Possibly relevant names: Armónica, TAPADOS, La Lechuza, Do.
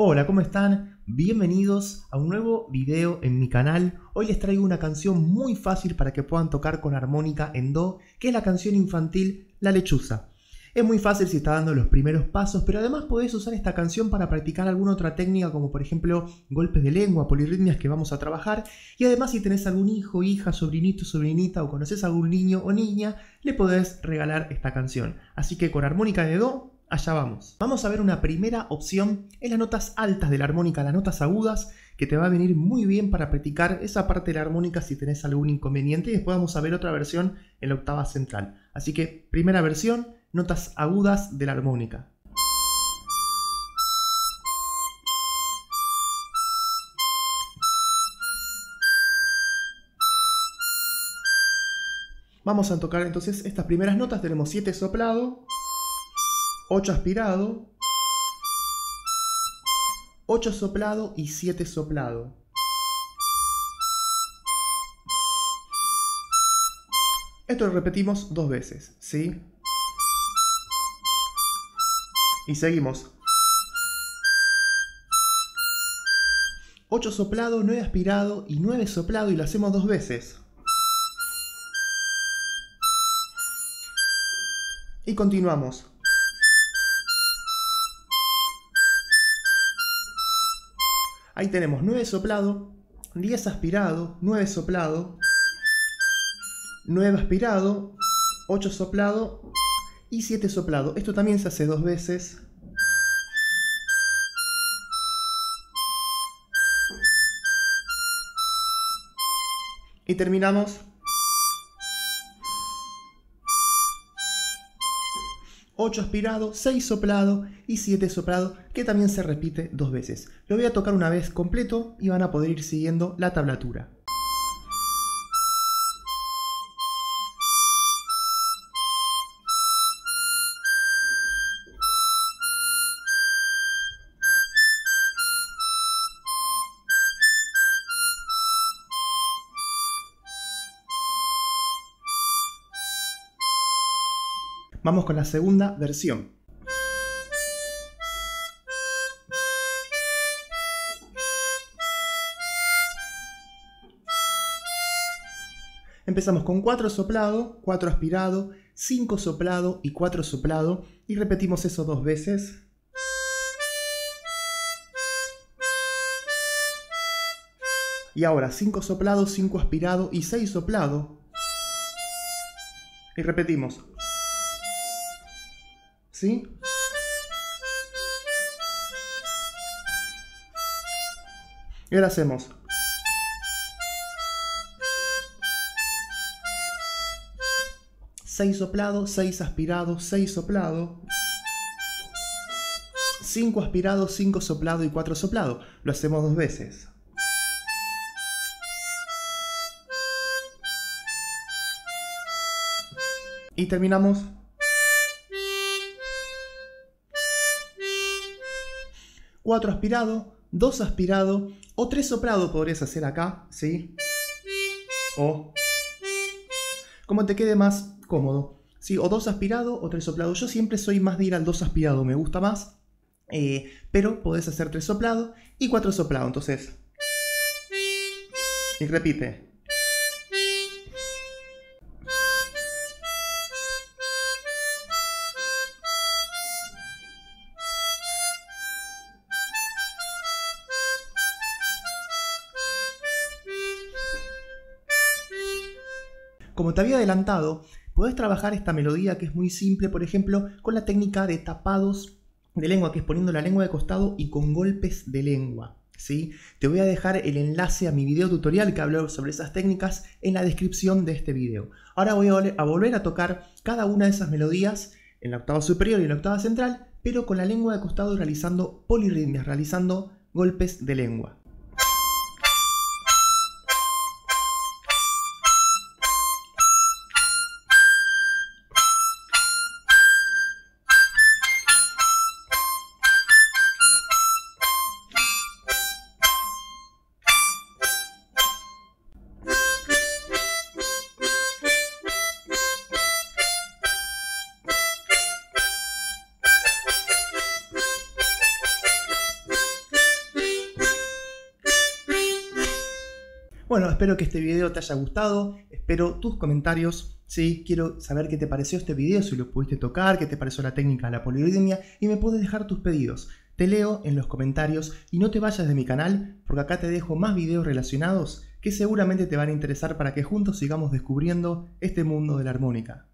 Hola, ¿cómo están? Bienvenidos a un nuevo video en mi canal. Hoy les traigo una canción muy fácil para que puedan tocar con armónica en do, que es la canción infantil La Lechuza. Es muy fácil si está dando los primeros pasos, pero además podés usar esta canción para practicar alguna otra técnica, como por ejemplo golpes de lengua, polirritmias que vamos a trabajar. Y además, si tenés algún hijo, hija, sobrinito, sobrinita o conocés a algún niño o niña, le podés regalar esta canción. Así que con armónica de do, allá vamos. Vamos a ver una primera opción en las notas altas de la armónica, las notas agudas, que te va a venir muy bien para practicar esa parte de la armónica si tenés algún inconveniente. Y después vamos a ver otra versión en la octava central. Así que primera versión, notas agudas de la armónica. Vamos a tocar entonces estas primeras notas. Tenemos 7 soplado, 8 aspirado, 8 soplado y 7 soplado. Esto lo repetimos 2 veces, ¿sí? Y seguimos. 8 soplado, 9 aspirado y 9 soplado, y lo hacemos 2 veces. Y continuamos. Ahí tenemos 9 soplado, 10 aspirado, 9 soplado, 9 aspirado, 8 soplado y 7 soplado. Esto también se hace 2 veces. Y terminamos. 8 aspirado, 6 soplado y 7 soplado, que también se repite 2 veces. Lo voy a tocar una vez completo y van a poder ir siguiendo la tablatura. Vamos con la segunda versión. Empezamos con 4 soplado, 4 aspirado, 5 soplado y 4 soplado, y repetimos eso 2 veces. Y ahora 5 soplado, 5 aspirado y 6 soplado. Y repetimos. ¿Sí? Y ahora hacemos. Seis soplado, seis aspirado, seis soplado. 5 aspirado, 5 soplado y 4 soplado. Lo hacemos 2 veces. Y terminamos. 4 aspirado, 2 aspirado o 3 soplado podrías hacer acá, ¿sí? O como te quede más cómodo, ¿sí? O 2 aspirado o 3 soplado. Yo siempre soy más de ir al 2 aspirado, me gusta más, pero podés hacer 3 soplado y 4 soplado, entonces. Y repite. Como te había adelantado, podés trabajar esta melodía, que es muy simple, por ejemplo, con la técnica de tapados de lengua, que es poniendo la lengua de costado y con golpes de lengua, ¿sí? Te voy a dejar el enlace a mi video tutorial que habló sobre esas técnicas en la descripción de este video. Ahora voy a volver a tocar cada una de esas melodías en la octava superior y en la octava central, pero con la lengua de costado realizando polirritmias, realizando golpes de lengua. Bueno, espero que este video te haya gustado, espero tus comentarios, ¿sí? Quiero saber qué te pareció este video, si lo pudiste tocar, qué te pareció la técnica de la polirritmia, y me puedes dejar tus pedidos. Te leo en los comentarios y no te vayas de mi canal, porque acá te dejo más videos relacionados que seguramente te van a interesar para que juntos sigamos descubriendo este mundo de la armónica.